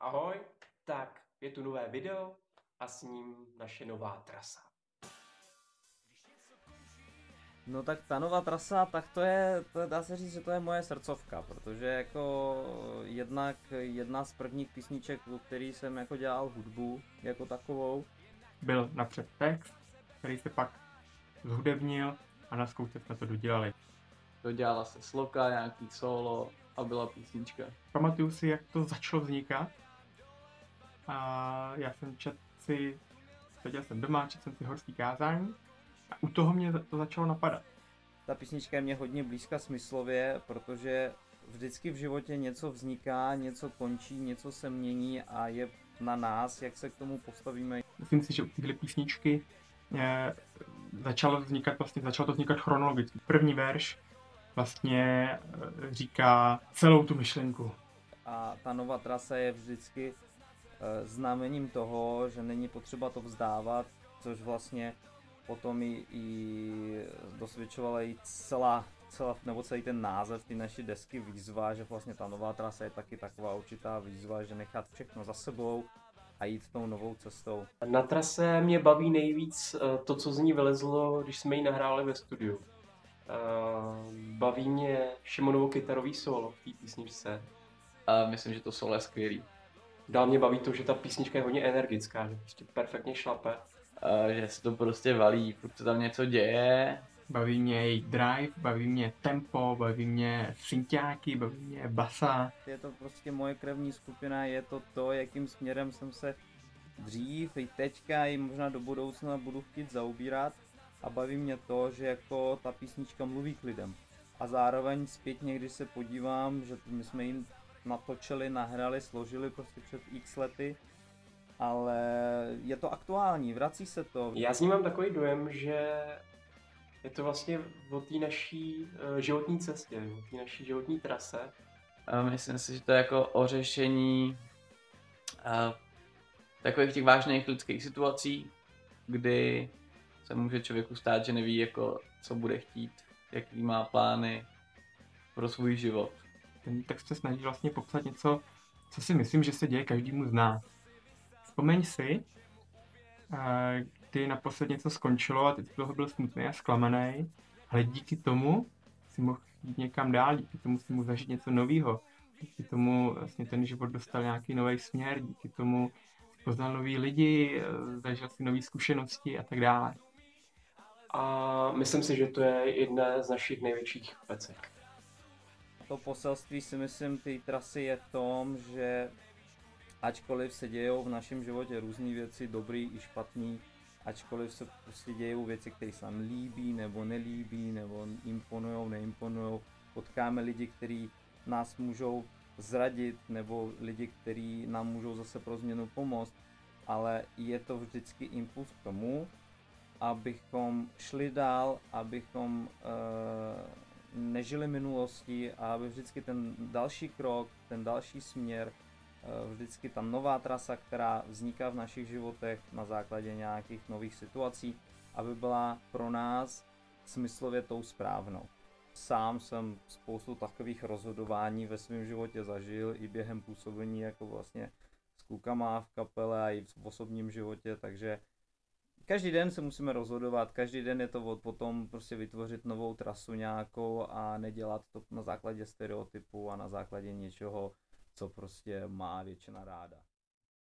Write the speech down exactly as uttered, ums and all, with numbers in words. Ahoj, tak je tu nové video a s ním naše nová trasa. No tak ta nová trasa, tak to je, to dá se říct, že to je moje srdcovka, protože jako jednak jedna z prvních písniček, u který jsem jako dělal hudbu jako takovou. Byl napřed text, který se pak zhudebnil a na zkoušce jsme to dodělali. Dodělala se sloka, nějaký solo a byla písnička. Pamatuju si, jak to začalo vznikat a já jsem četl si, seděl jsem doma, četl jsem si Horský kázání a u toho mě to začalo napadat. Ta písnička je mě hodně blízka smyslově, protože vždycky v životě něco vzniká, něco končí, něco se mění a je na nás, jak se k tomu postavíme. Myslím si, že u tyhle písničky e, začalo, vznikat, vlastně, začalo to vznikat chronologicky. První verš vlastně e, říká celou tu myšlenku. A ta nová trasa je vždycky e, znamením toho, že není potřeba to vzdávat, což vlastně potom i, i dosvědčovala i celá, celá, nebo celý ten název, ty naše desky výzva, že vlastně ta nová trasa je taky taková určitá výzva, že nechat všechno za sebou a jít tou novou cestou. Na trase mě baví nejvíc to, co z ní vylezlo, když jsme ji nahráli ve studiu. Baví mě Šimonovo kytarový solo v té písničce. A myslím, že to solo je skvělý. Dál mě baví to, že ta písnička je hodně energická, že prostě perfektně šlape. A že se to prostě valí, protože tam něco děje. Baví mě její drive, baví mě tempo, baví mě synťáky, baví mě basa. Je to prostě moje krevní skupina, je to to, jakým směrem jsem se dřív, i teďka, i možná do budoucna budu chtít zaobírat. A baví mě to, že jako ta písnička mluví k lidem. A zároveň zpětně, když se podívám, že my jsme jim natočili, nahrali, složili prostě před x lety, ale je to aktuální, vrací se to. Já s ním mám takový dojem, že je to vlastně o té naší životní cestě, o té naší životní trase. Myslím si, že to je jako o řešení uh, takových těch vážných lidských situací, kdy se může člověku stát, že neví, jako, co bude chtít, jaký má plány pro svůj život. Ten text se snaží vlastně popsat něco, co si myslím, že se děje každému z nás. Vzpomeň si, kdy naposled něco skončilo a ty toho byl smutný a zklamaný, ale díky tomu si mohl jít někam dál, díky tomu si mohl zažít něco nového, díky tomu vlastně ten život dostal nějaký nový směr, díky tomu poznal nový lidi, zažil si nové zkušenosti a tak dále. A myslím si, že to je jedna z našich největších pecek. To poselství si myslím té trasy je v tom, že ačkoliv se dějou v našem životě různé věci, dobrý i špatný, ačkoliv se prostě dějou věci, které se nám líbí nebo nelíbí, nebo imponujou, neimponujou, potkáme lidi, kteří nás můžou zradit, nebo lidi, kteří nám můžou zase pro změnu pomoct, ale je to vždycky impuls k tomu, abychom šli dál, abychom e, nežili minulosti a aby vždycky ten další krok, ten další směr, vždycky ta nová trasa, která vzniká v našich životech na základě nějakých nových situací, aby byla pro nás smyslově tou správnou. Sám jsem spoustu takových rozhodování ve svém životě zažil i během působení jako vlastně s klukama v kapele a i v osobním životě, takže každý den se musíme rozhodovat, každý den je to od potom prostě vytvořit novou trasu nějakou a nedělat to na základě stereotypu a na základě něčeho, co prostě má většina ráda.